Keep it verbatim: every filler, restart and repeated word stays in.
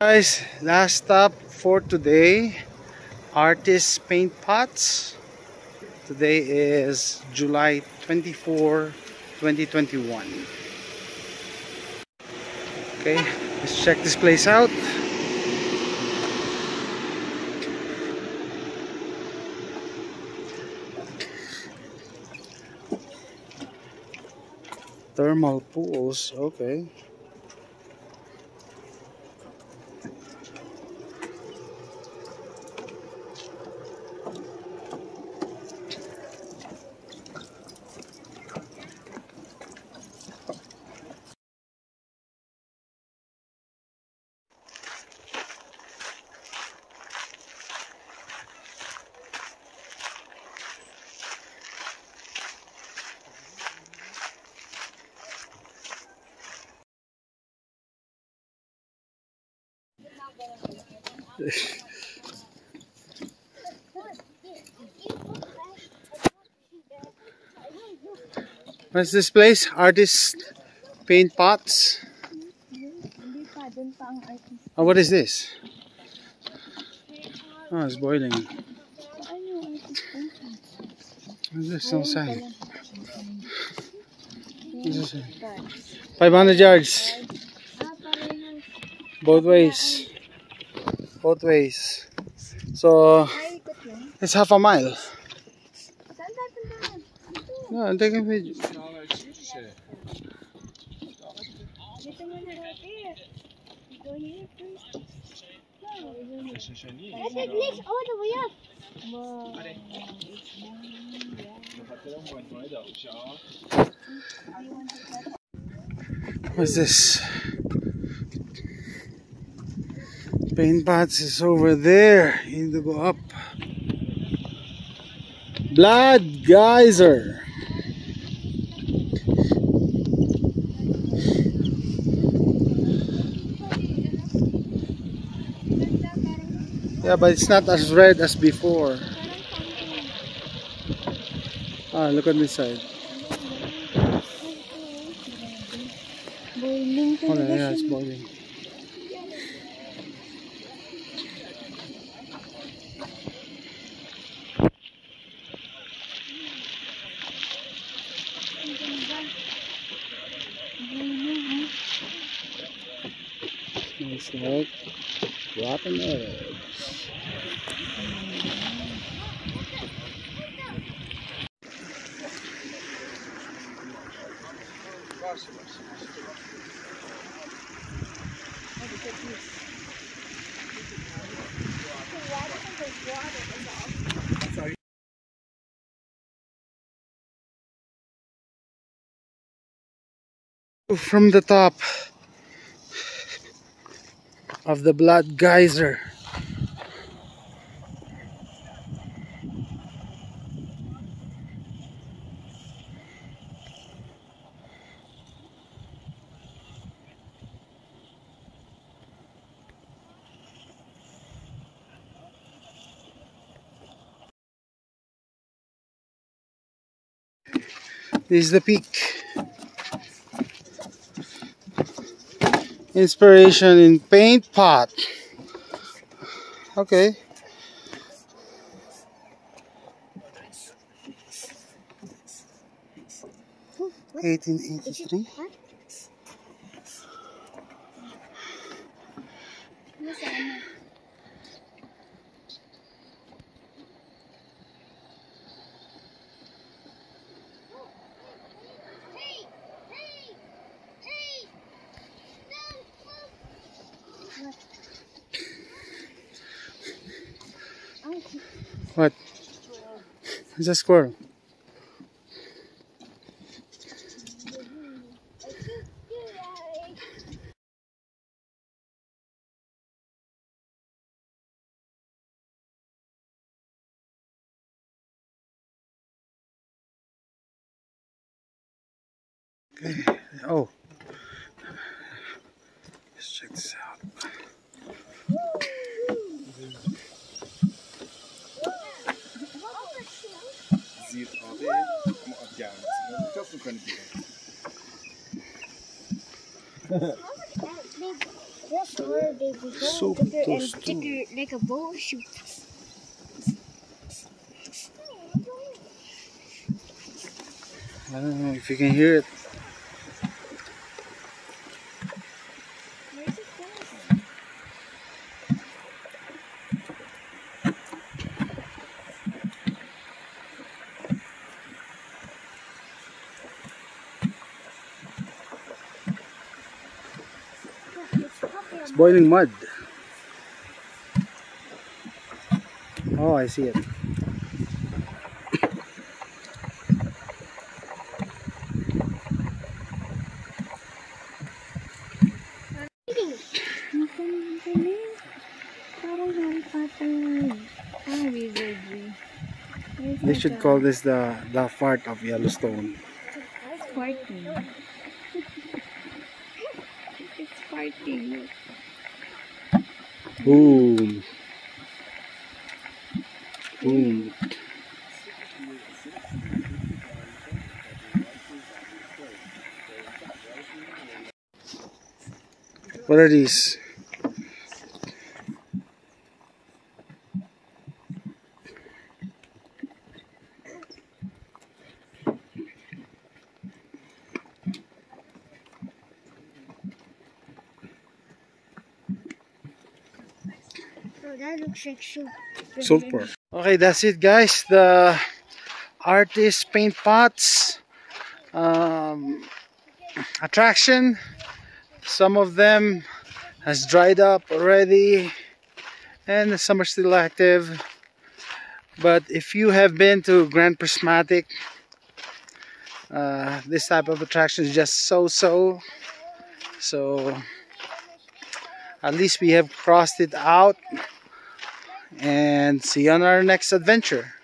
Guys, last stop for today, Artist Paint Pots. Today is July twenty-fourth, twenty twenty-one. Okay, let's check this place out. Thermal pools, okay. What's this place? Artist Paint Pots. Oh, what is this? Oh, it's boiling. What's this outside? What's this? five hundred yards. Both ways. Both ways. So it's half a mile. No, I'm taking video. What's this? Paint Pots is over there. You need to go up. Blood Geyser. Yeah, but it's not as red as before. Ah, look at this side. Oh, yeah, it's boiling. It's like dropping eggs. From the top of the Blood Geyser. This is the peak. Inspiration in paint pot. Okay. eighteen eighty-three. What? It's a squirrel. Okay. Oh. Let's check this out. That's where they become bigger and thicker, like a bowl shoot. I don't know if you can hear it. It's boiling mud. Oh, I see it. They should call this the the fart of Yellowstone. It's farting. It's farting. Boom. Boom. What are these? That looks like soup. Super. Okay, that's it, guys. The Artist Paint Pots um, attraction. Some of them has dried up already, and some are still active. But if you have been to Grand Prismatic, uh, this type of attraction is just so-so. So at least we have crossed it out. And see you on our next adventure.